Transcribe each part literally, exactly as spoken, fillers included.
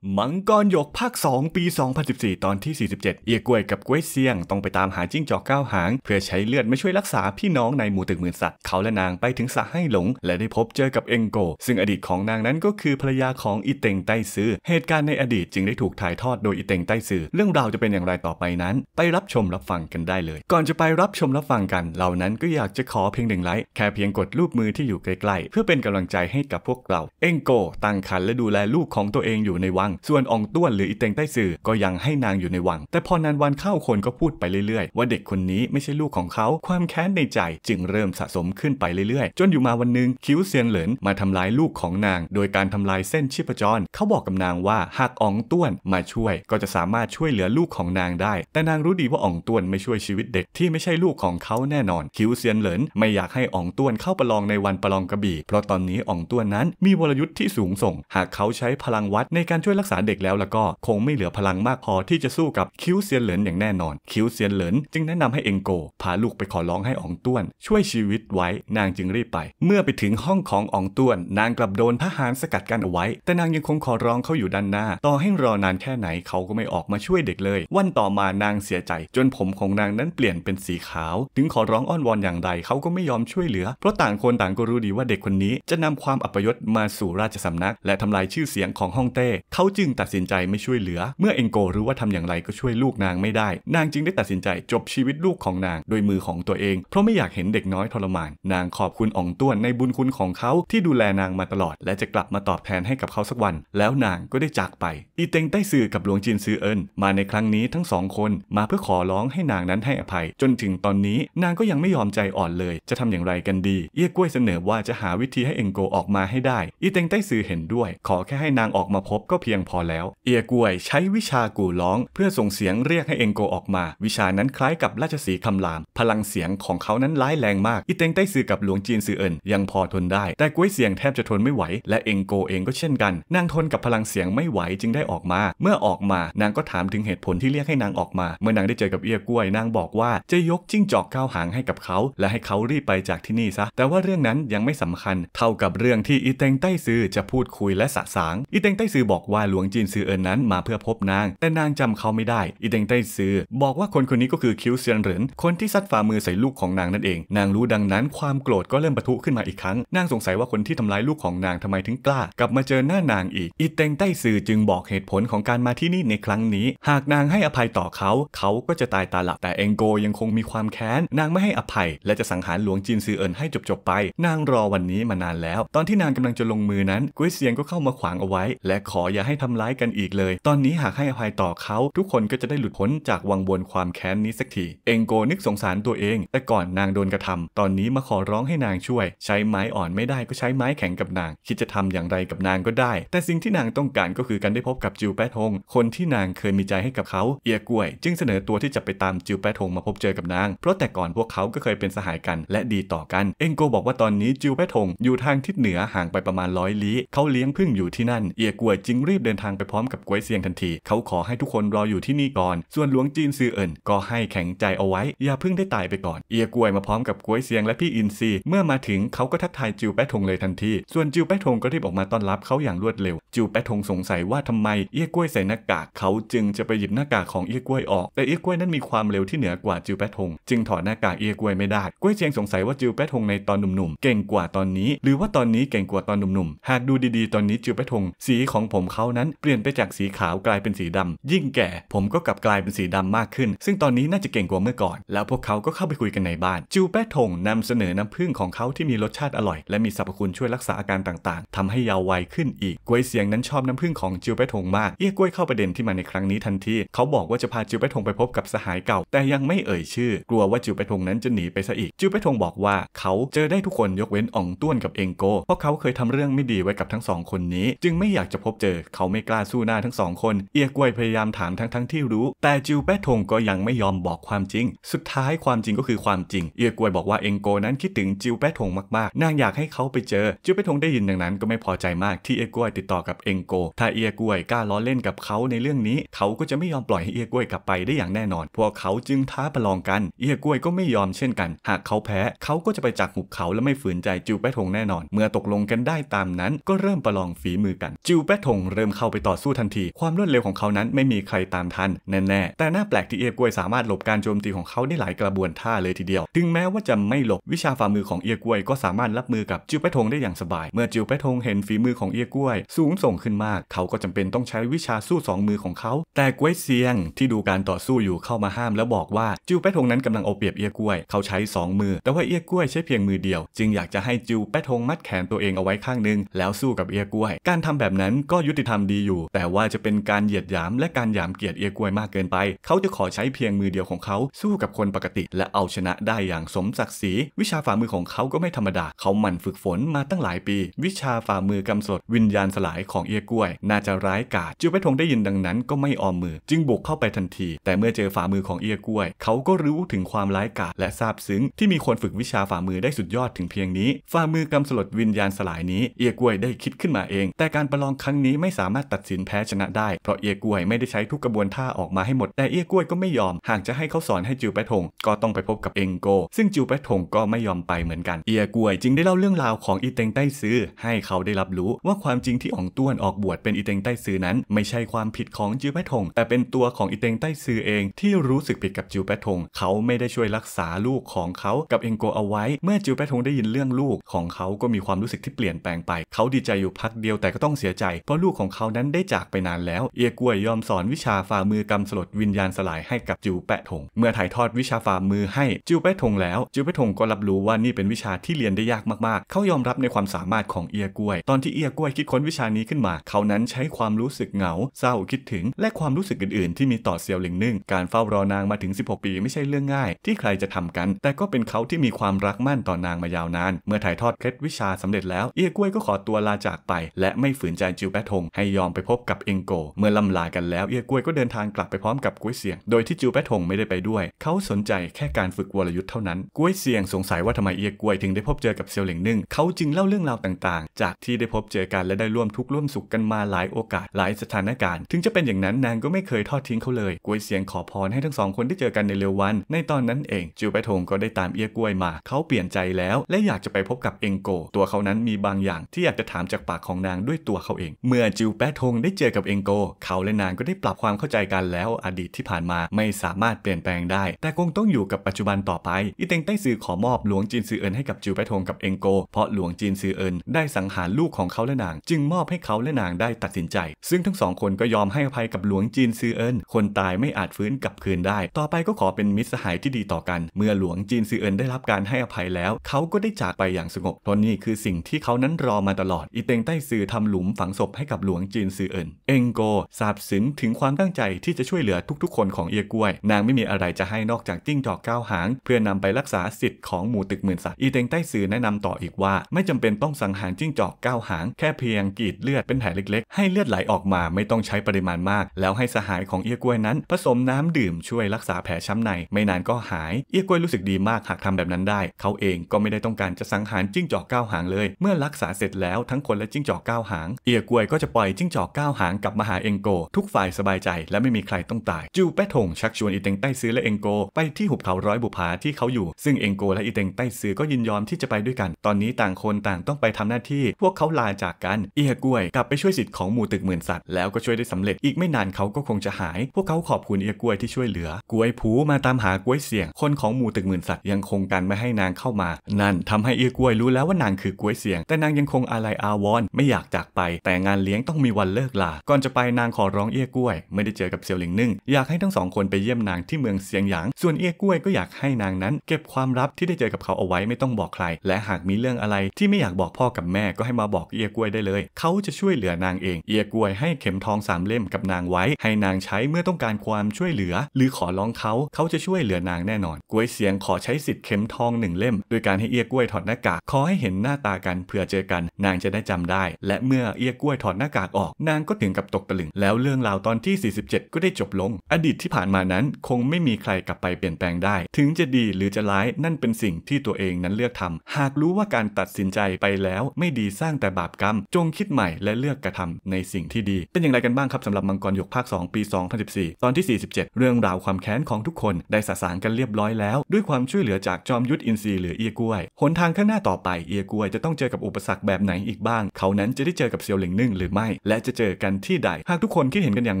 มังกรหยกภาคสองปีสองพันสิบสี่ตอนที่สี่สิบเจ็ดเอี้ยก้วยกับก้วยเซียงต้องไปตามหาจิ้งจอกเก้าหางเพื่อใช้เลือดมาช่วยรักษาพี่น้องในหมู่ตึกหมื่นสัตว์เขาและนางไปถึงสระให้หลงและได้พบเจอกับเอ็งโกซึ่งอดีตของนางนั้นก็คือภรรยาของอิเต็งไต้ซือเหตุการณ์ในอดีตจึงได้ถูกถ่ายทอดโดยอิเต็งไต้ซือเรื่องราวจะเป็นอย่างไรต่อไปนั้นไปรับชมรับฟังกันได้เลยก่อนจะไปรับชมรับฟังกันเรานั้นก็อยากจะขอเพียงหนึ่งไลค์แค่เพียงกดรูปมือที่อยู่ใกล้ๆเพื่อเป็นกำลังใจให้กับพวกเราเอ็งโกตั้งครรภ์และดูแลลูกของตัวเองอยู่ในวังส่วนอองต้วนหรืออีเต็งไต้ซือก็ยังให้นางอยู่ในวังแต่พอนานวันเข้าคนก็พูดไปเรื่อยๆว่าเด็กคนนี้ไม่ใช่ลูกของเขาความแค้นในใจจึงเริ่มสะสมขึ้นไปเรื่อยๆจนอยู่มาวันหนึ่งคิ้วเซียนเหลินมาทำลายลูกของนางโดยการทำลายเส้นชีพจรเขาบอกกับนางว่าหากอองต้วนมาช่วยก็จะสามารถช่วยเหลือลูกของนางได้แต่นางรู้ดีว่าอองต้วนไม่ช่วยชีวิตเด็กที่ไม่ใช่ลูกของเขาแน่นอนคิ้วเซียนเหลินไม่อยากให้อองต้วนเข้าประลองในวันประลองกระบี่เพราะตอนนี้อองต้วนนั้นมีวรยุทธ์ที่สูงส่งหากเขาใช้พลังวัดในการช่วยรักษาเด็กแล้วแล้วก็คงไม่เหลือพลังมากพอที่จะสู้กับคิ้วเซียนเหลินอย่างแน่นอนคิ้วเซียนเหลินจึงแนะนำให้เอ็งโกพาลูกไปขอร้องให้อองต้วนช่วยชีวิตไว้นางจึงรีบไปเมื่อไปถึงห้องของอองต้วนนางกลับโดนทหารสกัดกันเอาไว้แต่นางยังคงขอร้องเขาอยู่ด้านหน้าต่อให้รอนานแค่ไหนเขาก็ไม่ออกมาช่วยเด็กเลยวันต่อมานางเสียใจจนผมของนางนั้นเปลี่ยนเป็นสีขาวถึงขอร้องอ้อนวอนอย่างไรเขาก็ไม่ยอมช่วยเหลือเพราะต่างคนต่างก็รู้ดีว่าเด็กคนนี้จะนำความอัปยศมาสู่ราชสำนักและทำลายชื่อเสียงของฮ่องเต้เขาจึงตัดสินใจไม่ช่วยเหลือเมื่อเอ็งโกรู้ว่าทำอย่างไรก็ช่วยลูกนางไม่ได้นางจึงได้ตัดสินใจจบชีวิตลูกของนางโดยมือของตัวเองเพราะไม่อยากเห็นเด็กน้อยทรมานนางขอบคุณอองต้วนในบุญคุณของเขาที่ดูแลนางมาตลอดและจะกลับมาตอบแทนให้กับเขาสักวันแล้วนางก็ได้จากไปอีเต็งไต้ซือกับหลวงจินซือเอินมาในครั้งนี้ทั้งสองคนมาเพื่อขอร้องให้นางนั้นให้อภัยจนถึงตอนนี้นางก็ยังไม่ยอมใจอ่อนเลยจะทำอย่างไรกันดีเอี้ยก้วยเสนอว่าจะหาวิธีให้เอ็งโกออกมาให้ได้อีเต็งไต้ซือเห็นด้วยขอแค่ให้นางออกมาพบก็เพียงพอแล้วเอี้ยก้วยใช้วิชากู่ร้องเพื่อส่งเสียงเรียกให้เอ็งโกออกมาวิชานั้นคล้ายกับราชสีคำรามพลังเสียงของเขานั้นร้ายแรงมากอีเต็งไต้ซือกับหลวงจีนซือเอินยังพอทนได้แต่ก้วยเสียงแทบจะทนไม่ไหวและเอ็งโกเองก็เช่นกันนางทนกับพลังเสียงไม่ไหวจึงได้ออกมาเมื่อออกมานางก็ถามถึงเหตุผลที่เรียกให้นางออกมาเมื่อนางได้เจอกับเอี้ยก้วยนางบอกว่าจะยกจิ้งจอกเก้าหางให้กับเขาและให้เขารีบไปจากที่นี่ซะแต่ว่าเรื่องนั้นยังไม่สำคัญเท่ากับเรื่องที่อีเต็งไต้ซือจะพูดคุยและสะสางอีเต็งไต้ซือบอกว่าหลวงจีนซือเอินนั้นมาเพื่อพบนางแต่นางจำเขาไม่ได้อีเต็งไต้ซือบอกว่าคนคนนี้ก็คือคิ้วเซียนเหรินคนที่ซัดฝ่ามือใส่ลูกของนางนั่นเองนางรู้ดังนั้นความโกรธก็เริ่มปะทุขึ้นมาอีกครั้งนางสงสัยว่าคนที่ทำร้ายลูกของนางทำไมถึงกล้ากลับมาเจอหน้านางอีกอีเต็งไต้ซือจึงบอกเหตุผลของการมาที่นี่ในครั้งนี้หากนางให้อภัยต่อเขาเขาก็จะตายตาหลับแต่เอ็งโกยังคงมีความแค้นนางไม่ให้อภัยและจะสังหารหลวงจีนซือเอินให้จบๆไปนางรอวันนี้มานานแล้วตอนที่นางกำลังจะลงมือนั้นกุ้ยเซียงก็เข้ามาขวางเอาไว้และขออย่าให้ทำร้ายกันอีกเลยตอนนี้หากให้อภัยต่อเขาทุกคนก็จะได้หลุดพ้นจากวังวนความแค้นนี้สักทีเอ็งโกนึกสงสารตัวเองแต่ก่อนนางโดนกระทำตอนนี้มาขอร้องให้นางช่วยใช้ไม้อ่อนไม่ได้ก็ใช้ไม้แข็งกับนางคิดจะทำอย่างไรกับนางก็ได้แต่สิ่งที่นางต้องการก็คือการได้พบกับจิวแปทงคนที่นางเคยมีใจให้กับเขาเอี้ยก้วยจึงเสนอตัวที่จะไปตามจิวแปทงมาพบเจอกับนางเพราะแต่ก่อนพวกเขาก็เคยเป็นสหายกันและดีต่อกันเอ็งโกบอกว่าตอนนี้จิวแปทงอยู่ทางทิศเหนือห่างไปประมาณร้อยลี้เขาเลี้ยงพึ่งอยู่ที่นั่นเอี้ยก้วยจึงรีบเดินทางไปพร้อมกับก้วยเซียงทันทีเขาขอให้ทุกคนรออยู่ที่นี่ก่อนส่วนหลวงจีนซือเอินก็ให้แข็งใจเอาไว้อย่าเพิ่งได้ตายไปก่อนเอี้ยก้วยมาพร้อมกับก้วยเซียงและพี่อินซีเมื่อมาถึงเขาก็ทักทายจิวแปทงเลยทันทีส่วนจิวแปทงก็รีบออกมาต้อนรับเขาอย่างรวดเร็วจิวแปทงสงสัยว่าทำไมเอี้ยก้วยใส่หน้ากากเขาจึงจะไปหยิบหน้ากากของเอี้ยก้วยออกแต่เอี้ยก้วยนั้นมีความเร็วที่เหนือกว่าจิวแปทงจึงถอดหน้ากากเอี้ยก้วยไม่ได้ก้วยเซียงสงสัยว่าจิวแปทงในตอนหนุ่มๆเก่งกว่าตอนนี้หรือว่าตอนนี้เก่งกว่าตอนหนุ่มๆหากดูดีๆตอนนี้จิวแปทงสีของผมเขานั้นเปลี่ยนไปจากสีขาวกลายเป็นสีดำยิ่งแก่ผมก็กลับกลายเป็นสีดำมากขึ้นซึ่งตอนนี้น่าจะเก่งกว่าเมื่อก่อนแล้วพวกเขาก็เข้าไปคุยกันในบ้านจิวแปทงนำเสนอน้ำผึ้งของเขาที่มีรสชาติอร่อยและมีสรรพคุณช่วยรักษาอาการต่างๆทำให้ยาววัยขึ้นอีกก้วยเซียงนั้นชอบน้ำผึ้งของจิวแปทงมากเอี้ยก้วยเข้าประเด็นที่มาในครั้งนี้ทันทีเขาบอกว่าจะพาจิวแปทงไปพบกับสหายเก่าแต่ยังไม่เอ่ยชื่อกลัวว่าจิวแปทงนั้นจะหนีไปซะอีกจิวแปทงบอกว่าเขาเจอได้ทุกคนยกเว้นอองต้วนกับเอ็งโกเพราะเขาเคยทำเรื่องไม่ดีไว้กับทั้งสองคนนี้จึงไม่อยากจะพบเจอเขาไม่กล้าสู้หน้าทั้งสองคนเอี้ยก้วยพยายามถามทั้งทั้งที่รู้แต่จิวแปทงก็ยังไม่ยอมบอกความจริงสุดท้ายความจริงก็คือความจริงเอี้ยก้วยบอกว่าเอ็งโกนั้นคิดถึงจิวแปทงมากๆนางอยากให้เขาไปเจอจิวแปทงได้ยินดังนั้นก็ไม่พอใจมากที่เอี้ยก้วยติดต่อกับเอ็งโกถ้าเอี้ยก้วยกล้าล้อเล่นกับเขาในเรื่องนี้เขาก็จะไม่ยอมปล่อยให้เอี้ยก้วยกลับไปได้อย่างแน่นอนพวกเขาจึงท้าประลองกันเอี้ยก้วยก็ไม่ยอมเช่นกันหากเขาแพ้เขาก็จะไปจากหุบเขาและไม่ฝืนใจจิวแปทงแน่นอนเมื่อตกลงกันได้ตามนั้นก็เริ่มประลองฝีมือกันจิวแปทงเริ่ม นเข้าไปต่อสู้ทันทีความรวดเร็วของเขานั้นไม่มีใครตามทันแน่ๆแต่น่าแปลกที่เอียกวยสามารถหลบการโจมตีของเขาได้หลายกระบวนท่าเลยทีเดียวถึงแม้ว่าจะไม่หลบวิชาฝ่ามือของเอียกวยก็สามารถรับมือกับจิวเป้ทงได้อย่างสบายเมื่อจิวเป้ทงเห็นฝีมือของเอียกวยสูงส่งขึ้นมากเขาก็จำเป็นต้องใช้วิชาสู้สองมือของเขาแต่กวยเซียงที่ดูการต่อสู้อยู่เข้ามาห้ามแล้วบอกว่าจิวเป้ทงนั้นกำลังเอาเปรียบเอียกวยเขาใช้สองมือแต่ว่าเอียกวยใช้เพียงมือเดียวจึงอยากจะให้จิวเป้ทงมัดแขนตัวเองเอาไว้ข้างนึงแล้วสู้กับเอียกวยการทำแบบนั้นก็ยุติธรรมดีอยู่แต่ว่าจะเป็นการเหยียดหยามและการหยามเกียรติเอียกวยมากเกินไปเขาจะขอใช้เพียงมือเดียวของเขาสู้กับคนปกติและเอาชนะได้อย่างสมศักดิ์ศรีวิชาฝ่ามือของเขาก็ไม่ธรรมดาเขาหมั่นฝึกฝนมาตั้งหลายปีวิชาฝ่ามือกำสดวิญญาณสลายของเอียกวยน่าจะร้ายกาจจิวเป้ทงได้ยินดังนั้นก็ไม่ออมมือจึงบุกเข้าไปทันทีแต่เมื่อเจอฝ่ามือของเอียกวยเขาก็รู้ถึงความร้ายกาจและซาบซึ้งที่มีคนฝึกวิชาฝ่ามือได้สุดยอดถึงเพียงนี้ฝ่ามือกำสดวิญญาณสลายนี้เอียกวยได้คิดขึ้นมาเองแต่การประลองครั้งนี้ไม่สามารถตัดสินแพ้ชนะได้เพราะเอียกวยไม่ได้ใช้ทุกกระบวนท่าออกมาให้หมดแต่เอียกวยก็ไม่ยอมหากจะให้เขาสอนให้จิวเป้ทงก็ต้องไปพบกับเอ็งโกซึ่งจิวเป้ทงก็ไม่ยอมไปเหมือนกันเอียกวยจึงได้เล่าเรื่องราวของอีเต็งใต้ซือให้เขาได้รับรู้ว่าความจริงที่อ่องต้วนออกบวชเป็นอีเต็งใต้ซือนั้นไม่ใช่ความผิดของจิวเป้ทงแต่เป็นตัวของอีเต็งใต้ซือเองที่รู้สึกผิดกับจิวเป้ทงเขาไม่ได้ช่วยรักษาลูกของเขากับเอ็งโกเอาไว้เมื่อจิวเป้ทงได้ยินเรื่องลูกของเขาก็มีความรู้สึกที่เปลี่ยนแปลงไปเขาดีใจอยู่พักเดียวแต่ก็ต้องเสียใจเพราะลูกของเขานั้นได้จากไปนานแล้วเอียกวยยอมสอนวิชาฝ่ามือกำสลดวิญญาณสลายให้กับจิวเป้ทงเมื่อถ่ายทอดวิชาฝ่ามือให้จิวเป้ทงแล้วจิวเป้ทงก็รับรู้ว่านี่เป็นวิชาที่เรียนได้ยากมากๆเขายอมรับในความสามารถของเอียกวยตอนที่เอียกวยคิดค้นวิชานี้ขึ้นมาเขานั้นใช้ความรู้สึกเหงาเศร้าคิดถึงและความรู้สึกอื่นๆที่มีต่อเซียวเหลิงนึ่งการเฝ้ารอนางมาถึงสิบหกปีไม่ใช่เรื่องง่ายที่ใครจะทำกันแต่ก็เป็นเขาที่มีความรักมั่นต่อนางมายาวนานเมื่อถ่ายทอดเคล็ดวิชาสำเร็จแล้วเอียกวยก็ขอตัวลาจากไปและไม่ฝืนใจจิวเป้ทงให้ยอมไปพบกับเอ็งโกเมื่อล่ำลากันแล้วเอียกวยก็เดินทางกลับไปพร้อมกับกวยเซียงโดยที่จิวเป้ทงไม่ได้ไปด้วยเขาสนใจแค่การฝึกวรยุทธ์เท่านั้นกวยเซียงสงสัยว่าทำไมเอียกวยถึงได้พบเจอกับเซียวเหลิงนึ่งเขาจึงเล่าเรื่องราวต่างๆจากที่ได้พบเจอกันและได้ร่วมทุกข์ร่วมสุขกันมาหลายโอกาสหลายสถานการณ์ถึงจะเป็นอย่างนั้นนางก็ไม่เคยทอดทิ้งเขาเลยกวยเซียงขอพรให้ทั้งสองคนได้เจอกันในเร็ววันในตอนนั้นเองจิวเป้ทงก็ได้ตามเอียกวยมาเขาเปลี่ยนใจแล้วและอยากจะไปพบกับเอ็งโกตัวเขานั้นมีบางอย่างที่อยากจะถามจากปากของนางด้วยตัวเขาเองเมื่อจิวเป้ทงได้เจอกับเอ็งโกเขาและนางก็ได้ปรับความเข้าใจกันแล้วอดีตที่ผ่านมาไม่สามารถเปลี่ยนแปลงได้แต่คงต้องอยู่กับปัจจุบันต่อไปอีเต็งใต้ซือขอมอบหลวงจีนซือเอินให้กับจิวเป้ทงกับเอ็งโกเพราะหลวงจีนซือเอินได้สังหารลูกของเขาและนางจึงมอบให้เขาและนางได้ตัดสินใจซึ่งทั้งสองคนก็ยอมให้อภัยกับหลวงจีนซือเอินคนตายไม่อาจฟื้นกลับคืนได้ต่อไปก็ขอเป็นมิตรสหายที่ดีต่อกันเมื่อหลวงจีนซือเอินได้รับการให้อภัยแล้วเขาก็ได้จากไปอย่างสงบเพราะนี่คือสิ่งที่เขานั้นรอมาตลอดอีเต็งใต้ซือทำหลุมฝังศพให้กับหลวงจีนซือเอินเอ็งโกซาบซึ้งถึงความตั้งใจที่จะช่วยเหลือทุกๆคนของเอียกวยนางไม่มีอะไรจะให้นอกจากจิ้งจอกเก้าหางเพื่อนำไปรักษาสิทธิ์ของหมู่ตึกหมื่นสัตว์อีเต็งใต้ซือแนะนำต่ออีกว่าไม่จำเป็นต้องสังหารจิ้งจอกเก้าหางแค่เพียงกรีดเลือดเป็นแผลเล็กๆให้เลือดไหลออกมาไม่ต้องใช้ปริมาณมากแล้วให้สหายของเอียกวยนั้นผสมน้ำดื่มช่วยรักษาแผลช้ำในไม่นานก็หายเอียกวยรู้สึกดีมากหากทำแบบนั้นได้เขาเองก็ไม่ได้ต้องการจะสังหารจิ้งจอกเก้าหางเลยเมื่อรักษาเสร็จแล้วทั้งคนและจิ้งจอกเก้าหางเอียกวยก็จะปล่อยจิ้งจอกเก้าหางกลับมาหาเอ็งโกทุกฝ่ายสบายใจและไม่มีใครต้องตายจิวเป้ทงชักชวนอีเต็งใต้ซือและเอ็งโกไปที่หุบเขาร้อยบุผาที่เขาอยู่ซึ่งเอ็งโกและอีเต็งใต้ซือก็ยินยอมที่จะไปด้วยกันตอนนี้ต่างคนต่างต้องไปทำหน้าที่พวกเขาลาจากกันเอียกวยกลับไปช่วยสิทธิ์ของหมู่ตึกหมื่นสัตว์แล้วก็ช่วยได้สำเร็จอีกไม่นานเขาก็คงจะหายพวกเขาขอบคุณเอียกวยที่ช่วยเหลือกวยผูมาตามหากวยเสี่ยงคนของหมู่ตึกหมื่นสัตว์ยังคงกันไม่ให้นางเข้ามานั่นทำให้เอียกวยรู้แล้วว่านางคือกวยเสี่ยงแต่นางยังคงอาลัยอาวรณ์ไม่อยากจากไปแต่งานเลี้ยงต้องมีวันเลิกลาก่อนจะไปนางขอร้องเอียกวยไม่ได้เจอกับเซียวเหลิงนึ่งอยากให้ทั้งสองคนไปเยี่ยมนางที่เมืองเซียงหยางส่วนเอียกวยก็อยากให้นางนั้นเก็บความลับที่ได้เจอกับเขาเอาไว้ไม่ต้องบอกใครและหากมีเรื่องอะไรที่ไม่อยากบอกพ่อกับแม่ก็ให้มาบอกเอียกวยได้เลยเขาจะช่วยเหลือนางเองเอียกวยให้เข็มทองสามเล่มกับนางไว้ให้นางใช้เมื่อต้องการความช่วยเหลือหรือขอร้องเขาเขาจะช่วยเหลือนางแน่นอนกวยเสียงขอใช้สิทธิ์เข็มทองหนึ่งเล่มโดยการให้เอียกวยถอดหน้ากากขอให้เห็นหน้าตากันเผื่อเจอกันนางจะได้จำได้และเมื่อเอียกวยถอดหน้ากากออกนางก็ถึงกับตกตะลึงแล้วเรื่องราวตอนที่สี่สิบเจ็ดก็ได้จบลงอดีตที่ผ่านมานั้นคงไม่มีใครกลับไปเปลี่ยนแปลงได้ถึงจะดีหรือจะร้ายนั่นเป็นสิ่งที่ตัวเองนั้นเลือกทำหากรู้ว่าการตัดสินใจไปแล้วไม่ดีสร้างแต่บาปกรรมจงคิดใหม่และเลือกกระทำในสิ่งที่ดีเป็นอย่างไรกันบ้างครับสำหรับมังกรหยกภาคสองปีสองพันสิบสี่ตอนที่สี่สิบเจ็ดเรื่องราวความแค้นของทุกคนได้สะสางกันเรียบร้อยแล้วด้วยความช่วยเหลือจากจอมยุทธอินทรีหรือเอียกวยหนทางข้างหน้าต่อไปเอียกวยจะต้องเจอกับอุปสรรคแบบไหนอีกบ้างเขานั้นจะได้เจอกับเซียวเหลิงนึ่งหรือไม่ และจะเจอกันที่ใดหากทุกคนคิดเห็นกันอย่าง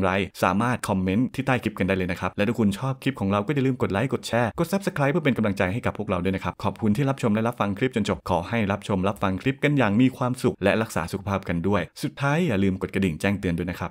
ไรสามารถคอมเมนต์ที่ใต้คลิปกันได้เลยนะครับและถ้าคุณชอบคลิปของเราก็อย่าลืมกดไลค์กดแชร์กด ซับสไครบ์ เพื่อเป็นกำลังใจให้กับพวกเราด้วยนะครับขอบคุณที่รับชมและรับฟังคลิปจนจบขอให้รับชมรับฟังคลิปกันอย่างมีความสุขและรักษาสุขภาพกันด้วยสุดท้ายอย่าลืมกดกระดิ่งแจ้งเตือนด้วยนะครับ